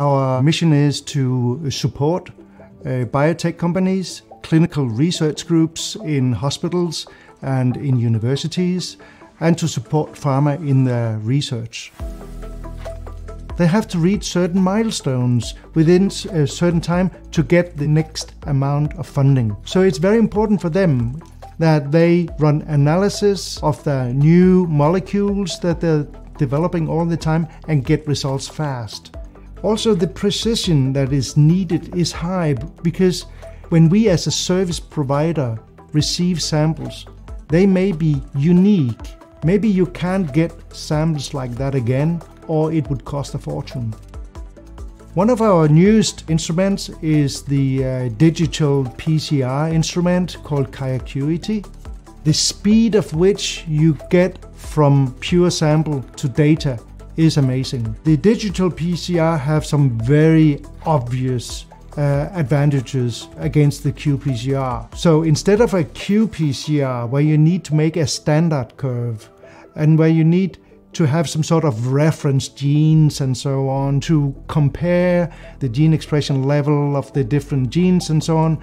Our mission is to support biotech companies, clinical research groups in hospitals and in universities, and to support pharma in their research. They have to reach certain milestones within a certain time to get the next amount of funding. So it's very important for them that they run analysis of the new molecules that they're developing all the time and get results fast. Also, the precision that is needed is high, because when we as a service provider receive samples, they may be unique. Maybe you can't get samples like that again, or it would cost a fortune. One of our newest instruments is the digital PCR instrument called QIAcuity. The speed of which you get from pure sample to data is amazing. The digital PCR have some very obvious advantages against the qPCR. So instead of a qPCR, where you need to make a standard curve and where you need to have some sort of reference genes and so on to compare the gene expression level of the different genes and so on,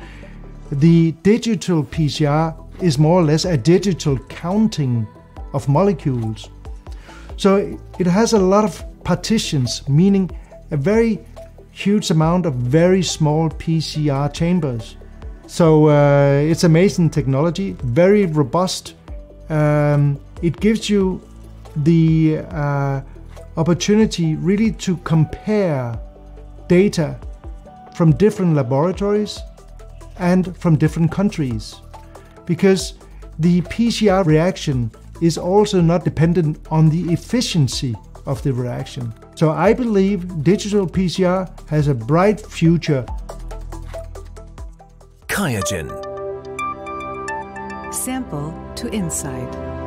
the digital PCR is more or less a digital counting of molecules. So it has a lot of partitions, meaning a very huge amount of very small PCR chambers. So it's amazing technology, very robust. It gives you the opportunity really to compare data from different laboratories and from different countries, because the PCR reaction is also not dependent on the efficiency of the reaction. So I believe digital PCR has a bright future. QIAGEN. Sample to insight.